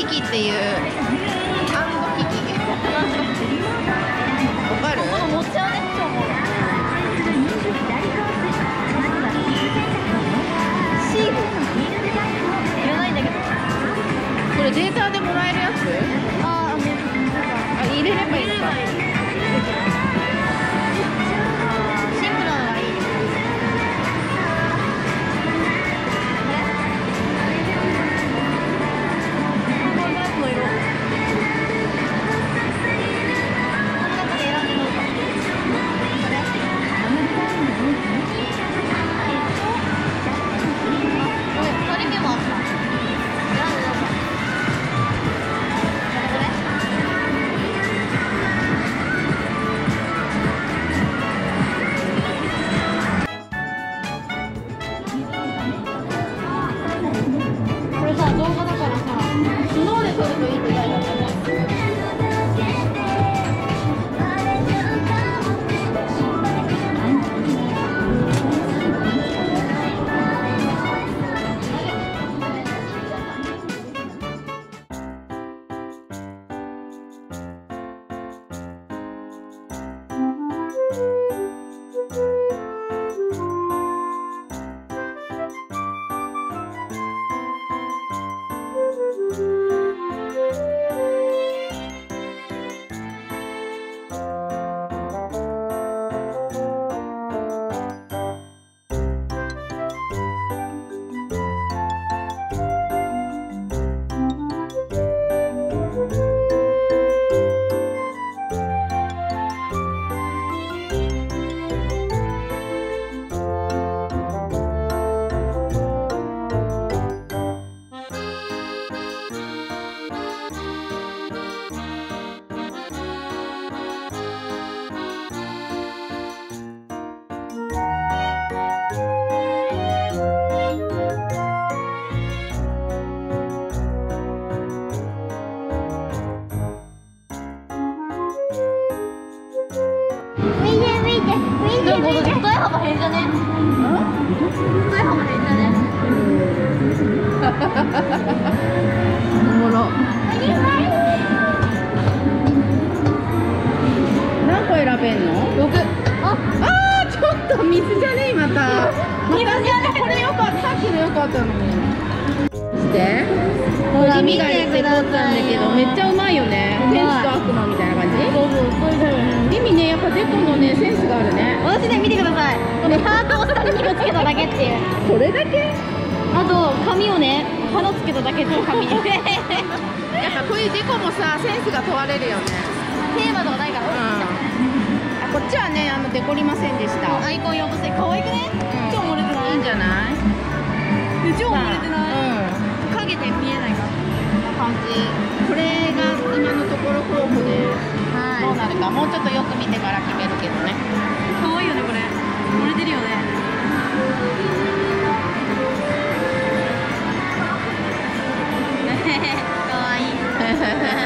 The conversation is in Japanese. キキっていうあんのキキ。わかる？持ち上げちゃうもん。シール言えないんだけど。これデータでもらえるやつ？ああ、入れればいいのか。これだけ？あと髪をね、花つけただけの髪にやっぱこういうデコもさ、センスが問われるよね。テーマとかないから、うん、こっちはね、デコりませんでした。アイコン用として可愛くね、うん、超漏れてない？いいんじゃない？超漏れてない、うん、影で見えないからこんな感じ。これが今のところ候補で、はい、どうなるかもうちょっとよく見てから決めるけどね。可愛いよね、これ漏れてるよね。かわいい。